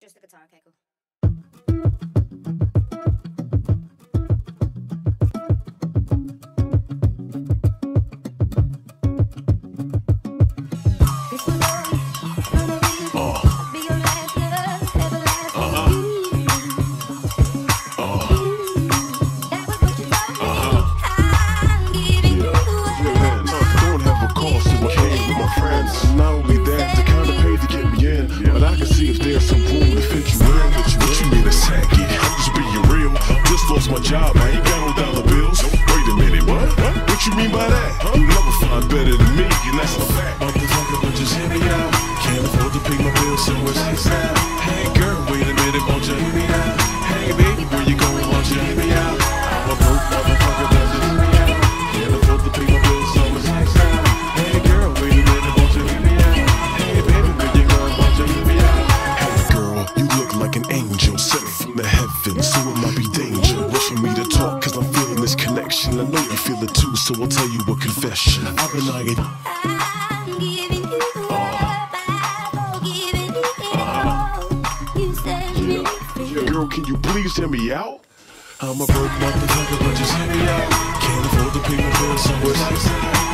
Just the guitar, okay, cool.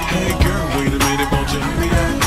Hey girl, wait a minute, won't you help me out?